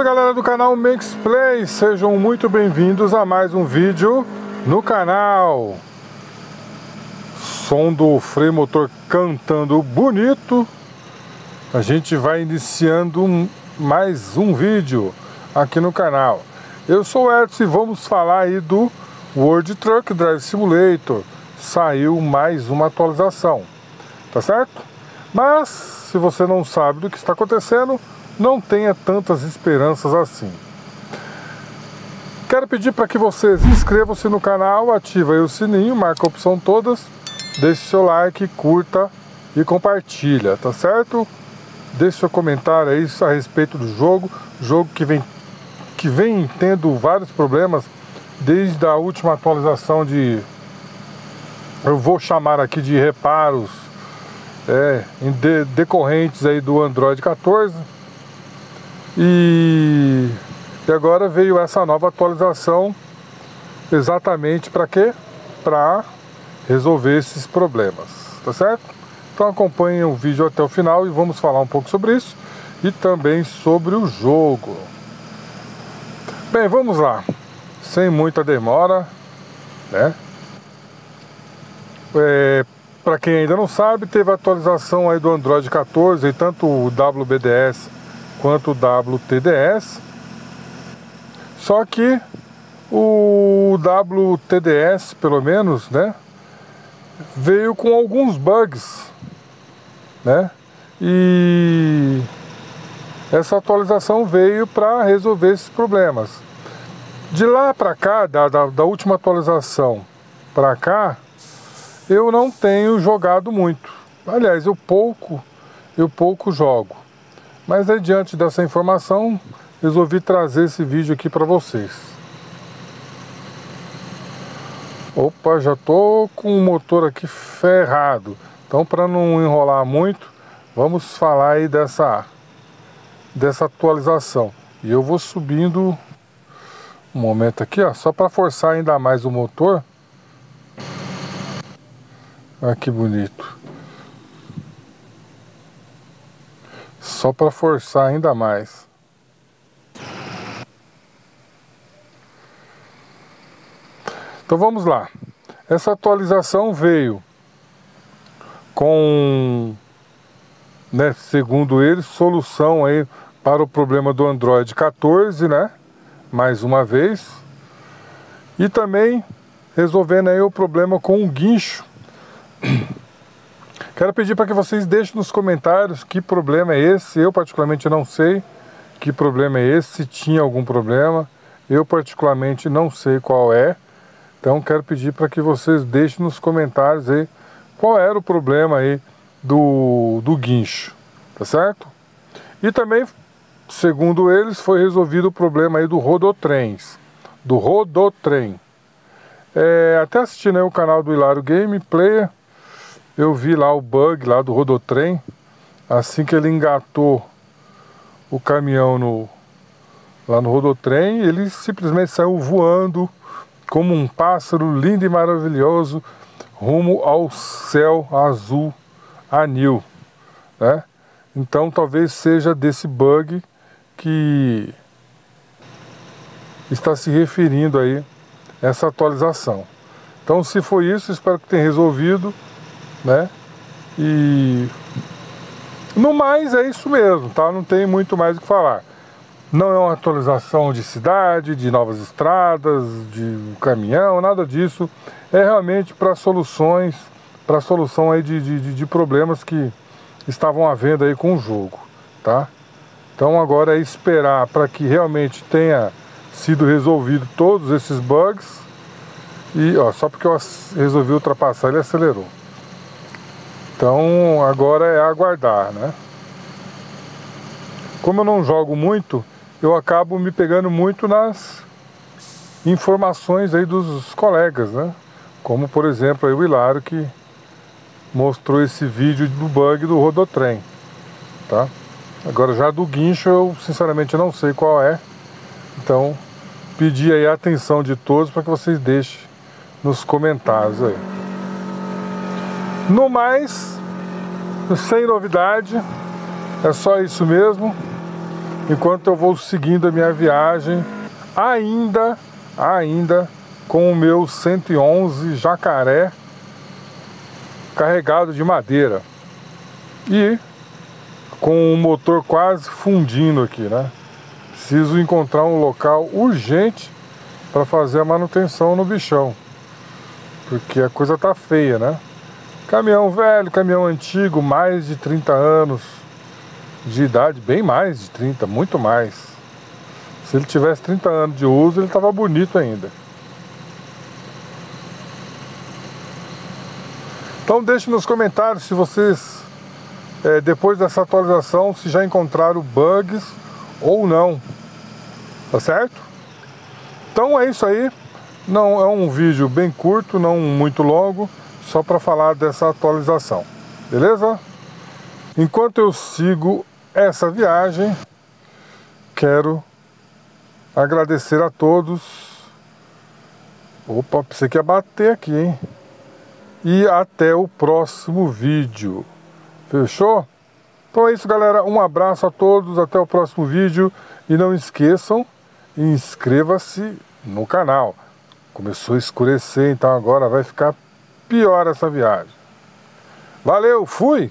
Salve galera do canal Menks Play, sejam muito bem-vindos a mais um vídeo no canal. Som do freio motor cantando bonito. A gente vai iniciando mais um vídeo aqui no canal. Eu sou o Edson e vamos falar aí do World Truck Driving Simulator. Saiu mais uma atualização, tá certo? Mas se você não sabe do que está acontecendo, não tenha tantas esperanças assim. Quero pedir para que vocês inscrevam-se no canal, ativem o sininho, marca a opção todas, deixe seu like, curta e compartilha, tá certo? Deixe seu comentário aí a respeito do jogo que vem tendo vários problemas desde a última atualização de, eu vou chamar aqui de reparos, decorrentes aí do Android 14, e agora veio essa nova atualização exatamente para quê? Para resolver esses problemas, tá certo? Então acompanhem o vídeo até o final e vamos falar um pouco sobre isso e também sobre o jogo. Bem, vamos lá, sem muita demora, né? Para quem ainda não sabe, teve a atualização aí do Android 14 e tanto o WBDS quanto o WTDS, só que o WTDS, pelo menos, né, veio com alguns bugs, né, e essa atualização veio para resolver esses problemas. De lá para cá, da última atualização para cá, eu não tenho jogado muito, aliás, eu pouco jogo. Mas diante dessa informação, resolvi trazer esse vídeo aqui para vocês. Opa, já tô com o motor aqui ferrado. Então, para não enrolar muito, vamos falar aí dessa atualização. E eu vou subindo um momento aqui, ó, só para forçar ainda mais o motor. Olha que bonito. Só para forçar ainda mais. Então vamos lá. Essa atualização veio com, né, segundo eles, solução aí para o problema do Android 14, né? Mais uma vez. E também resolvendo aí o problema com o guincho. Quero pedir para que vocês deixem nos comentários que problema é esse. Eu particularmente não sei que problema é esse, se tinha algum problema. Eu particularmente não sei qual é. Então quero pedir para que vocês deixem nos comentários aí qual era o problema aí do guincho, tá certo? E também, segundo eles, foi resolvido o problema aí do rodotrem. Até assistindo aí o canal do Hilário GamePlayer, eu vi lá o bug lá do rodotrem. Assim que ele engatou o caminhão lá no rodotrem, ele simplesmente saiu voando como um pássaro lindo e maravilhoso rumo ao céu azul anil, né? Então talvez seja desse bug que está se referindo aí essa atualização. Então, se foi isso, espero que tenha resolvido, né? E no mais é isso mesmo, tá? Não tem muito mais o que falar. Não é uma atualização de cidade, de novas estradas, de caminhão, nada disso. É realmente para soluções, para solução aí de problemas que estavam havendo aí com o jogo, tá? Então agora é esperar para que realmente tenha sido resolvido todos esses bugs. E ó, só porque eu resolvi ultrapassar, ele acelerou. Então agora é aguardar, né? Como eu não jogo muito, eu acabo me pegando muito nas informações aí dos colegas, né? Como por exemplo aí o Hilário, que mostrou esse vídeo do bug do rodotrem, tá? Agora já do guincho eu sinceramente não sei qual é. Então pedi aí a atenção de todos para que vocês deixem nos comentários aí. No mais, sem novidade, é só isso mesmo. enquanto eu vou seguindo a minha viagem, ainda com o meu 111 Jacaré carregado de madeira e com o motor quase fundindo aqui, né? Preciso encontrar um local urgente para fazer a manutenção no bichão, porque a coisa tá feia, né? Caminhão velho, caminhão antigo, mais de 30 anos de idade, bem mais de 30, muito mais. Se ele tivesse 30 anos de uso, ele tava bonito ainda. Então deixe nos comentários se vocês, depois dessa atualização, se já encontraram bugs ou não, tá certo? Então é isso aí, não é um vídeo bem curto, não muito longo, só para falar dessa atualização, beleza? Enquanto eu sigo essa viagem, quero agradecer a todos. Opa, pensei que ia bater aqui, hein? E até o próximo vídeo. Fechou? Então é isso, galera. Um abraço a todos. Até o próximo vídeo. E não esqueçam, inscreva-se no canal. Começou a escurecer, então agora vai ficar pior essa viagem. Valeu, fui!